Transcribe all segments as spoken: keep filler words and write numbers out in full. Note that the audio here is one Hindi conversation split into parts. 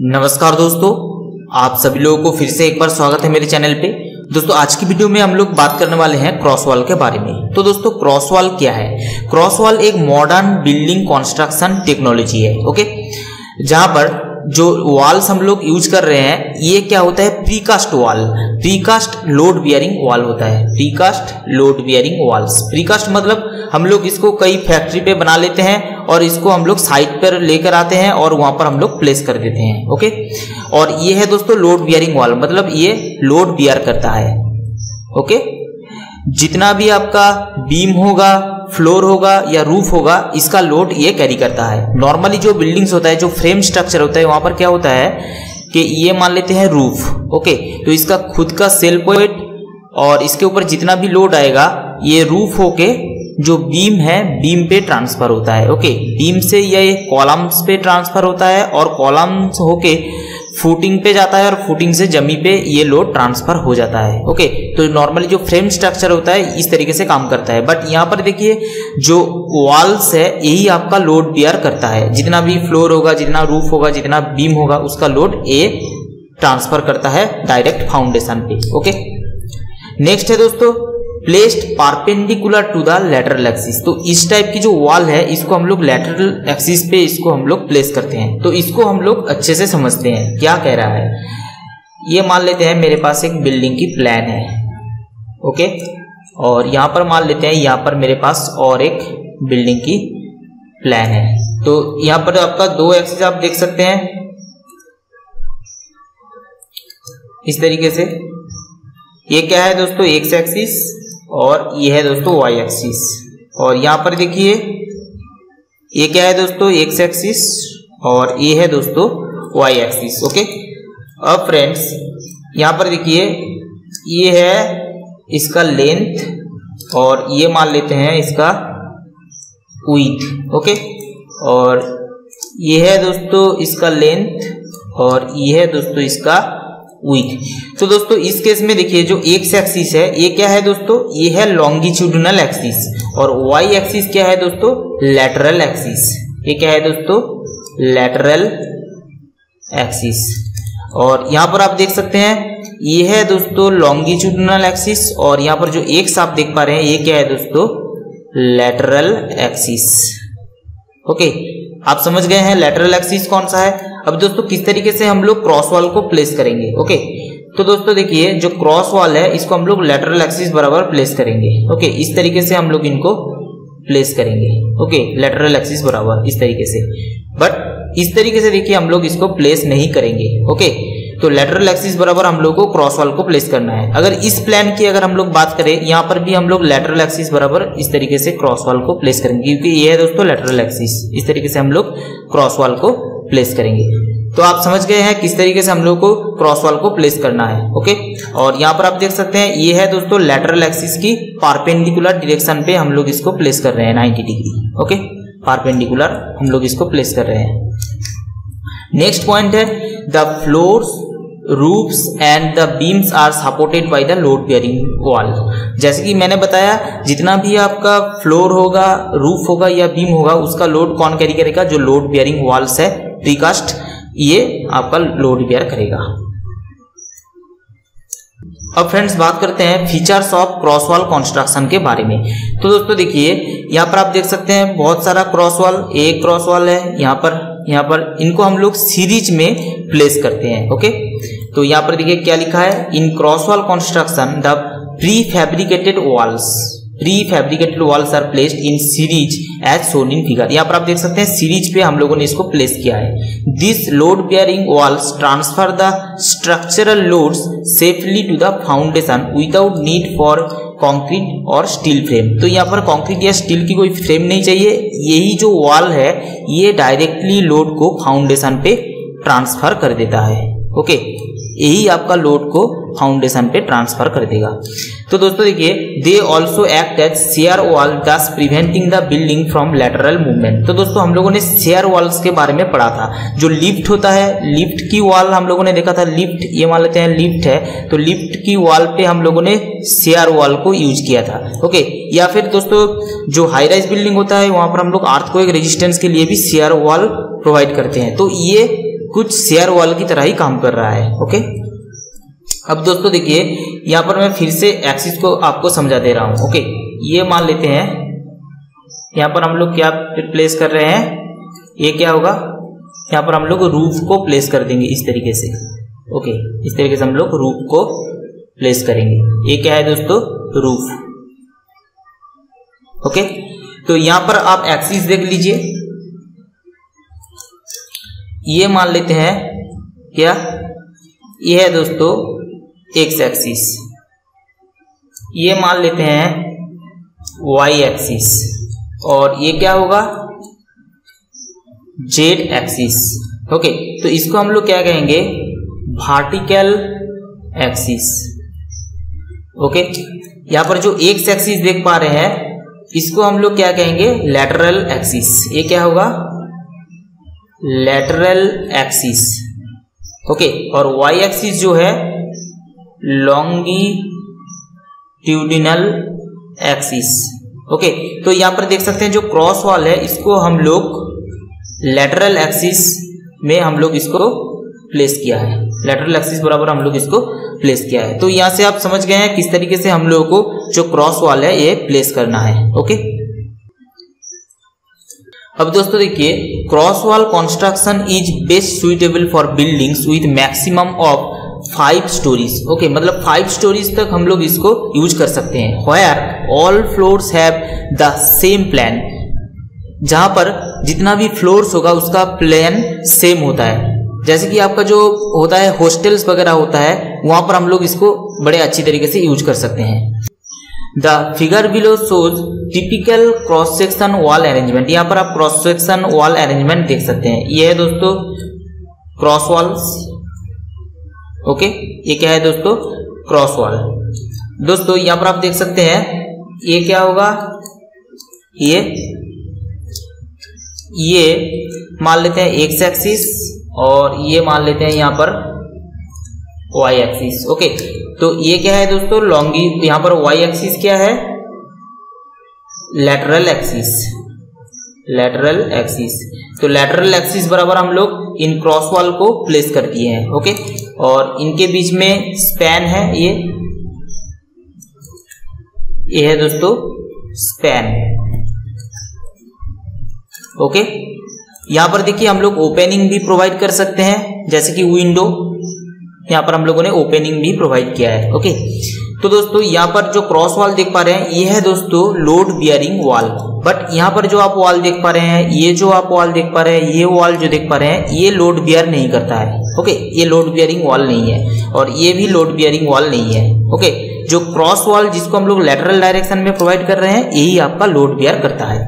नमस्कार दोस्तों, आप सभी लोगों को फिर से एक बार स्वागत है मेरे चैनल पे। दोस्तों आज की वीडियो में हम लोग बात करने वाले हैं क्रॉस वॉल के बारे में। तो दोस्तों क्रॉस वॉल क्या है? क्रॉस वॉल एक मॉडर्न बिल्डिंग कंस्ट्रक्शन टेक्नोलॉजी है, ओके, जहां पर जो वॉल्स हम लोग यूज कर रहे हैं ये क्या होता है? Precast wall, precast load bearing wall होता है। Precast load bearing walls, precast मतलब हम लोग इसको कई फैक्ट्री पे बना लेते हैं और इसको हम लोग साइट पर लेकर आते हैं और वहां पर हम लोग प्लेस कर देते हैं, ओके। और ये है दोस्तों लोड बियरिंग वॉल, मतलब ये लोड बियर करता है, ओके। जितना भी आपका बीम होगा, फ्लोर होगा या रूफ होगा, इसका लोड ये कैरी करता है। नॉर्मली जो बिल्डिंग्स होता है, जो फ्रेम स्ट्रक्चर होता है, वहां पर क्या होता है कि ये मान लेते हैं रूफ, ओके, तो इसका खुद का सेल्फ वेट और इसके ऊपर जितना भी लोड आएगा ये रूफ होके जो बीम है बीम पे ट्रांसफर होता है, ओके। बीम से ये कॉलम्स पे ट्रांसफर होता है और कॉलम्स होके फुटिंग पे जाता है और फुटिंग से जमी पे ये लोड ट्रांसफर हो जाता है, ओके। तो नॉर्मली जो फ्रेम स्ट्रक्चर होता है इस तरीके से काम करता है। बट यहाँ पर देखिए जो वॉल्स है यही आपका लोड बियर करता है। जितना भी फ्लोर होगा, जितना रूफ होगा, जितना बीम होगा, उसका लोड ये ट्रांसफर करता है डायरेक्ट फाउंडेशन पे, ओके। नेक्स्ट है दोस्तों placed perpendicular to the lateral axis. तो इस टाइप की जो वॉल है इसको हम लोग लैटरल एक्सिस पे इसको हम लोग प्लेस करते हैं। तो इसको हम लोग अच्छे से समझते हैं क्या कह रहा है। ये मान लेते हैं मेरे पास एक बिल्डिंग की प्लान है, ओके, और यहाँ पर मान लेते हैं यहाँ पर मेरे पास और एक बिल्डिंग की प्लान है। तो यहाँ पर आपका दो एक्सिस आप देख सकते हैं इस तरीके से। ये क्या है दोस्तों? एक्स एक्सिस, और ये है दोस्तों वाई एक्सिस। और यहाँ पर देखिए ये क्या है दोस्तों? एक्स एक्सिस, और ये है दोस्तों वाई एक्सिस, ओके। अब फ्रेंड्स यहाँ पर देखिए ये है इसका लेंथ और ये मान लेते हैं इसका विड्थ, ओके। और ये है दोस्तों इसका लेंथ और ये है दोस्तों इसका विड्थ। तो दोस्तों इस केस में देखिए जो एक्स एक्सिस है ये क्या है दोस्तों? ये है लॉन्गिट्यूडिनल एक्सिस। और वाई एक्सिस क्या है दोस्तों? Lateral axis. ये क्या है दोस्तों? Lateral axis. और यहाँ पर आप देख सकते हैं ये है दोस्तों लॉन्गिट्यूडिनल एक्सिस और यहाँ पर जो एक्स आप देख पा रहे हैं ये क्या है दोस्तों? Lateral axis, okay. आप समझ गए हैं लैटरल एक्सिस कौन सा है। अब दोस्तों किस तरीके से हम लोग क्रॉस वॉल को प्लेस करेंगे, ओके। तो दोस्तों देखिए जो क्रॉस वॉल है इसको हम लोग लैटरल एक्सिस बराबर प्लेस करेंगे, ओके। इस तरीके से हम लोग इनको प्लेस करेंगे, ओके, लैटरल एक्सिस बराबर इस तरीके से। बट इस तरीके से देखिए हम लोग इसको प्लेस नहीं करेंगे, ओके। तो लैटरल एक्सिस बराबर हम लोग को क्रॉस वॉल को प्लेस करना है। अगर इस प्लान की अगर हम लोग बात करें, यहाँ पर भी हम लोग लैटरल एक्सिस बराबर इस तरीके से क्रॉस वॉल को प्लेस करेंगे, क्योंकि ये है दोस्तों लैटरल एक्सिस। इस तरीके से हम लोग क्रॉस वॉल को प्लेस करेंगे। तो आप समझ गए हैं किस तरीके से हम लोग को क्रॉस वॉल को प्लेस करना है, ओके। और यहाँ पर आप देख सकते हैं ये है दोस्तों लैटरल एक्सिस की परपेंडिकुलर डायरेक्शन पे हम लोग इसको प्लेस कर रहे हैं नाइन्टी डिग्री, ओके, परपेंडिकुलर हम लोग इसको प्लेस कर रहे हैं। नेक्स्ट पॉइंट है the floors roofs and the beams are supported by the load bearing wall. जैसे कि मैंने बताया जितना भी आपका फ्लोर होगा, रूफ होगा या बीम होगा, उसका लोड कौन कैरी करेगा? जो लोड बियरिंग वॉल्स है प्रीकास्ट, ये आपका लोड बियर करेगा। अब फ्रेंड्स बात करते हैं features of cross wall construction के बारे में। तो दोस्तों देखिए यहाँ पर आप देख सकते हैं बहुत सारा क्रॉस वॉल, एक क्रॉस वॉल है यहाँ पर, यहाँ पर इनको हम लोग सीरीज में प्लेस करते हैं, ओके। तो यहाँ पर देखिए क्या लिखा है, in cross wall construction the prefabricated walls, prefabricated walls are placed in series as shown in figure. यहाँ पर आप देख सकते हैं सीरीज पे हम लोगों ने इसको प्लेस किया है। This load bearing walls transfer the structural loads safely to the foundation without need for concrete और स्टील फ्रेम। तो यहाँ पर कंक्रीट या स्टील की कोई फ्रेम नहीं चाहिए, यही जो वॉल है ये डायरेक्टली लोड को फाउंडेशन पे ट्रांसफर कर देता है, ओके, यही आपका लोड को फाउंडेशन पे ट्रांसफर कर देगा। तो दोस्तों देखिए they also act as shear wall thus preventing the building from lateral movement. तो दोस्तों हम लोगों ने शेयर वॉल्स के बारे में पढ़ा था। जो लिफ्ट होता है, लिफ्ट की वॉल हम लोगों ने देखा था, लिफ्ट ये मान लेते हैं लिफ्ट है, तो लिफ्ट की वॉल पे हम लोगों ने शेयर वॉल को यूज किया था, ओके। या फिर दोस्तों जो हाई राइज बिल्डिंग होता है वहां पर हम लोग अर्थक्वेक रेजिस्टेंस के लिए भी शेयर वॉल प्रोवाइड करते हैं। तो ये कुछ शेयर वॉल की तरह ही काम कर रहा है। ओके, अब दोस्तों देखिए यहाँ पर मैं फिर से एक्सिस को आपको समझा दे रहा हूँ। ओके, ये मान लेते हैं यहाँ पर हम लोग क्या प्लेस कर रहे हैं, ये क्या होगा, यहाँ पर हम लोग रूफ को प्लेस कर देंगे इस तरीके से। ओके, इस तरीके से हम लोग रूफ को प्लेस करेंगे। ये क्या है दोस्तों, रूफ। ओके, तो यहाँ पर आप एक्सिस देख लीजिए, ये मान लेते हैं क्या, ये है दोस्तों एक्स एक्सिस, ये मान लेते हैं वाई एक्सिस, और ये क्या होगा, जेड एक्सिस। ओके, तो इसको हम लोग क्या कहेंगे, वर्टिकल एक्सिस। ओके, यहाँ पर जो एक्स एक्सिस देख पा रहे हैं इसको हम लोग क्या कहेंगे, लैटरल एक्सिस। ये क्या होगा, लैटरल एक्सिस। ओके, और वाई एक्सिस जो है लॉन्गिट्यूडिनल एक्सिस। ओके, तो यहाँ पर देख सकते हैं जो क्रॉस वॉल है इसको हम लोग लैटरल एक्सिस में हम लोग इसको प्लेस किया है, लैटरल एक्सिस बराबर हम लोग इसको प्लेस किया है। तो यहाँ से आप समझ गए हैं किस तरीके से हम लोगों को जो क्रॉस वॉल है ये प्लेस करना है। ओके, अब दोस्तों देखिए, cross wall construction is best suitable for buildings with maximum of five stories. Okay, मतलब फाइव स्टोरीज तक हम लोग इसको यूज कर सकते हैं। Where all floors have the same plan, जहां पर जितना भी फ्लोर्स होगा उसका प्लान सेम होता है। जैसे कि आपका जो होता है हॉस्टल्स वगैरह होता है, वहां पर हम लोग इसको बड़े अच्छी तरीके से यूज कर सकते हैं। The figure below shows typical cross section wall arrangement. यहाँ पर आप क्रॉस सेक्शन वॉल अरेंजमेंट देख सकते हैं। ये है दोस्तों क्रॉस वॉल्स। ओके, ये क्या है दोस्तों, क्रॉस वॉल। दोस्तों यहाँ पर आप देख सकते हैं ये क्या होगा, ये ये मान लेते हैं एक्स एक्सिस, और ये मान लेते हैं यहाँ पर वाई एक्सिस। ओके, तो ये क्या है दोस्तों, लॉन्गी, यहाँ पर वाई एक्सिस क्या है, लैटरल एक्सिस, लैटरल एक्सिस। तो लैटरल एक्सिस बराबर हम लोग इन क्रॉस वॉल को प्लेस कर दिए हैं। ओके, और इनके बीच में स्पैन है, ये ये है दोस्तों स्पैन। ओके, यहां पर देखिए हम लोग ओपनिंग भी प्रोवाइड कर सकते हैं, जैसे कि विंडो, यहाँ पर हम लोगों ने ओपनिंग भी प्रोवाइड किया है। ओके, तो दोस्तों यहाँ पर जो क्रॉस वॉल देख पा रहे हैं ये है दोस्तों लोड बियरिंग वॉल। बट यहाँ पर जो आप वॉल देख पा रहे हैं, ये जो आप वॉल देख पा रहे हैं, ये वॉल जो देख पा रहे हैं, ये लोड बियर नहीं करता है। ओके, ये लोड बियरिंग वॉल नहीं है, और ये भी लोड बियरिंग वॉल नहीं है। ओके, जो क्रॉस वॉल जिसको हम लोग लेटरल डायरेक्शन में प्रोवाइड कर रहे हैं, यही आपका लोड बियर करता है।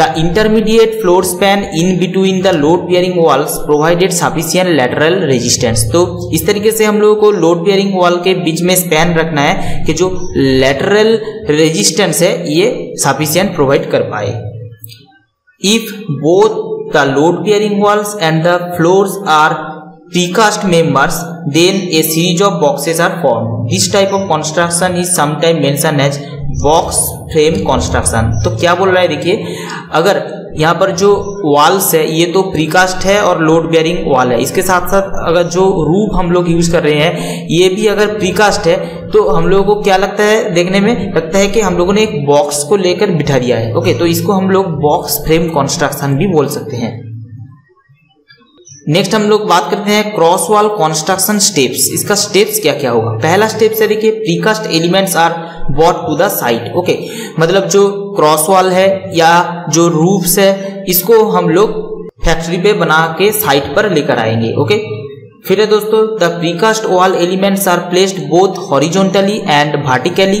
The intermediate floor span in between the load bearing walls provided sufficient lateral resistance. तो इस तरीके से हम लोगों को लोड बियरिंग वॉल के बीच में स्पैन रखना है कि जो लैटरल रेजिस्टेंस है ये सफिशिएंट प्रोवाइड कर पाए। If both the load bearing walls and the floors are precast members then a series of boxes are form. This type of construction is sometime mention as box frame construction. तो क्या बोल रहा है देखिए, अगर यहाँ पर जो वॉल्स है ये तो प्रीकास्ट है और लोड बेयरिंग वॉल है, इसके साथ साथ अगर जो रूफ हम लोग यूज कर रहे हैं ये भी अगर प्रीकास्ट है, तो हम लोगों को क्या लगता है देखने में, लगता है कि हम लोगों ने एक बॉक्स को लेकर बिठा दिया है। ओके, तो इसको हम लोग बॉक्स फ्रेम कंस्ट्रक्शन भी बोल सकते हैं। नेक्स्ट हम लोग बात करते हैं क्रॉस वॉल कंस्ट्रक्शन स्टेप्स। इसका स्टेप्स क्या क्या होगा। पहला स्टेप्स है देखिए, precast elements are bought to the site. Okay, मतलब जो क्रॉस वॉल है या जो रूफ्स है इसको हम लोग फैक्ट्री पे बना के साइट पर लेकर आएंगे। ओके, फिर है दोस्तों the precast wall elements are placed both horizontally and vertically.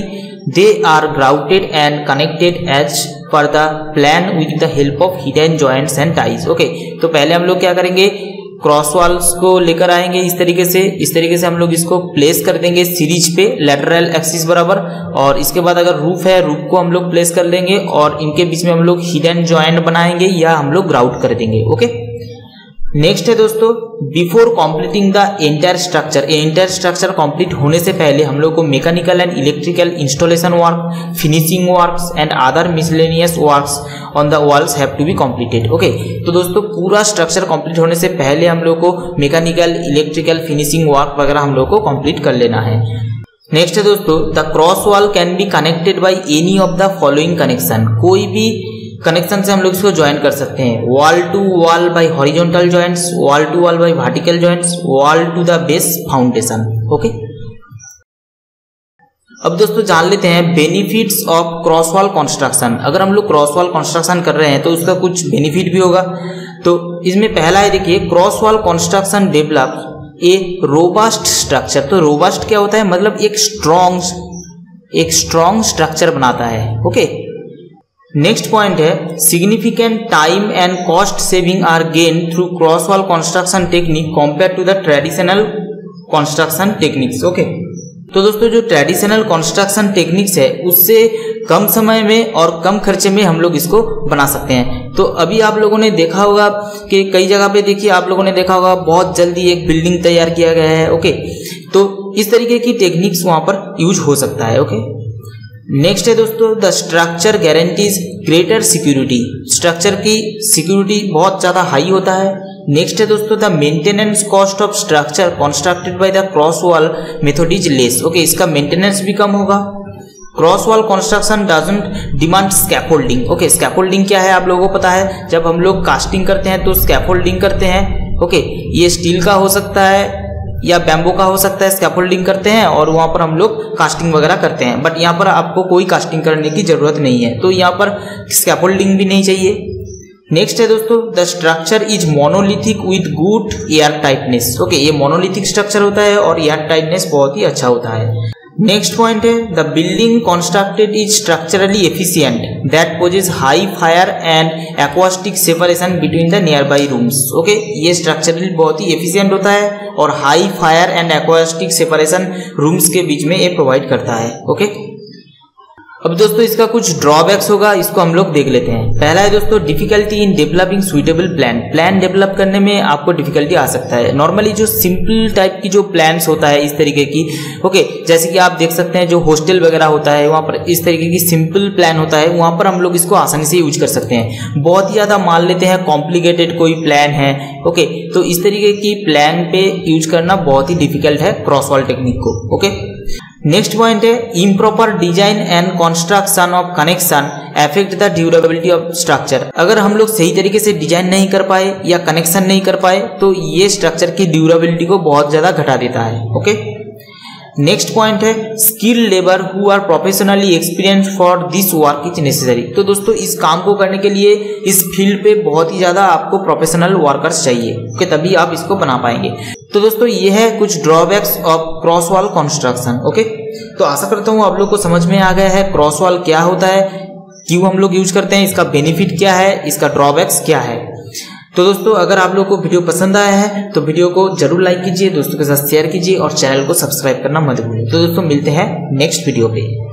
They are grouted and connected as per the plan with the help of hidden joints and ties. Okay, तो पहले हम लोग क्या करेंगे, क्रॉस वॉल्स को लेकर आएंगे इस तरीके से, इस तरीके से हम लोग इसको प्लेस कर देंगे सीरीज पे, लैटरल एक्सिस बराबर। और इसके बाद अगर रूफ है, रूफ को हम लोग प्लेस कर देंगे, और इनके बीच में हम लोग हिडन जॉइंट बनाएंगे या हम लोग ग्राउट कर देंगे। ओके, नेक्स्ट है दोस्तों, before completing the entire structure, entire structure complete होने से पहले हम लोग को mechanical and electrical installation work, finishing works and other miscellaneous works on the walls have to be completed. Okay, तो दोस्तों पूरा स्ट्रक्चर कंप्लीट होने से पहले हम लोग को मैकेनिकल, इलेक्ट्रिकल, फिनिशिंग वर्क वगैरह हम लोग को कंप्लीट कर लेना है। नेक्स्ट है दोस्तों, the cross wall can be connected by any of the following connection, कोई भी कनेक्शन से हम लोग इसको ज्वाइन कर सकते हैं। Wall to wall by horizontal joints, wall to wall by vertical joints, wall to the base foundation. Okay, अब दोस्तों जान लेते हैं benefits of cross wall construction. अगर हम लोग क्रॉस वॉल कंस्ट्रक्शन कर रहे हैं तो उसका कुछ बेनिफिट भी होगा। तो इसमें पहला है, देखिए, cross wall construction develop a robust structure. तो रोबस्ट क्या होता है, मतलब एक स्ट्रॉन्ग एक स्ट्रॉन्ग स्ट्रक्चर बनाता है। ओके, नेक्स्ट पॉइंट है, significant time and cost saving are gain through cross wall construction technique compare to the traditional construction techniques. Okay, तो दोस्तों जो ट्रेडिशनल कंस्ट्रक्शन टेक्निक्स है उससे कम समय में और कम खर्चे में हम लोग इसको बना सकते हैं। तो अभी आप लोगों ने देखा होगा कि कई जगह पे, देखिए, आप लोगों ने देखा होगा बहुत जल्दी एक बिल्डिंग तैयार किया गया है। ओके, तो इस तरीके की टेक्निक्स वहां पर यूज हो सकता है। ओके, नेक्स्ट है दोस्तों, the structure guarantees greater security, structure की सिक्योरिटी बहुत ज़्यादा हाई होता है। नेक्स्ट है दोस्तों, the maintenance cost of structure constructed by the cross wall method is less. Okay, इसका मेंटेनेंस भी कम होगा। Cross wall construction doesn't demand scaffolding. Okay, scaffolding क्या है आप लोगों को पता है, जब हम लोग कास्टिंग करते हैं तो स्कैफोल्डिंग करते हैं। ओके, ये स्टील का हो सकता है या बैम्बू का हो सकता है, स्कैफोल्डिंग करते हैं और वहाँ पर हम लोग कास्टिंग वगैरह करते हैं। बट यहाँ पर आपको कोई कास्टिंग करने की ज़रूरत नहीं है, तो यहाँ पर स्कैफोल्डिंग भी नहीं चाहिए। नेक्स्ट है दोस्तों, the structure is monolithic with good air tightness. Okay, ये मोनोलिथिक स्ट्रक्चर होता है और एयर टाइटनेस बहुत ही अच्छा होता है। नेक्स्ट पॉइंट है, the building constructed is structurally efficient that poses high fire and acoustic separation between the nearby rooms. Okay, ये स्ट्रक्चरली बहुत ही एफिशिएंट होता है और high fire and acoustic separation rooms के बीच में ये प्रोवाइड करता है। ओके, अब दोस्तों इसका कुछ ड्रॉबैक्स होगा, इसको हम लोग देख लेते हैं। पहला है दोस्तों, difficulty in developing suitable plan, plan develop करने में आपको डिफिकल्टी आ सकता है। नॉर्मली जो सिंपल टाइप की जो प्लान्स होता है इस तरीके की, ओके, जैसे कि आप देख सकते हैं जो हॉस्टल वगैरह होता है वहाँ पर इस तरीके की सिंपल प्लान होता है, वहाँ पर हम लोग इसको आसानी से यूज कर सकते हैं। बहुत ही ज़्यादा मान लेते हैं कॉम्प्लिकेटेड कोई प्लान है, ओके, तो इस तरीके की प्लान पे यूज करना बहुत ही डिफिकल्ट है क्रॉस वॉल टेक्निक को। ओके, नेक्स्ट पॉइंट है, improper design and construction of connection effect the durability of structure. अगर हम लोग सही तरीके से डिजाइन नहीं कर पाए या कनेक्शन नहीं कर पाए तो ये स्ट्रक्चर की ड्यूरेबिलिटी को बहुत ज़्यादा घटा देता है। ओके, नेक्स्ट पॉइंट है, skill labour who are professionally experienced for this work is necessary. तो दोस्तों इस काम को करने के लिए इस फील्ड पे बहुत ही ज़्यादा आपको प्रोफेशनल वर्कर्स चाहिए, ओके, तभी आप इसको बना पाएंगे। तो दोस्तों ये है कुछ drawbacks of cross wall construction. Okay, तो आशा करता हूँ आप लोग को समझ में आ गया है क्रॉस वॉल क्या होता है, क्यों हम लोग यूज करते हैं, इसका बेनिफिट क्या है, इसका ड्रॉबैक्स क्या है। तो दोस्तों अगर आप लोग को वीडियो पसंद आया है तो वीडियो को जरूर लाइक कीजिए, दोस्तों के साथ शेयर कीजिए और चैनल को सब्सक्राइब करना मत भूलिए। तो दोस्तों मिलते हैं नेक्स्ट वीडियो पे।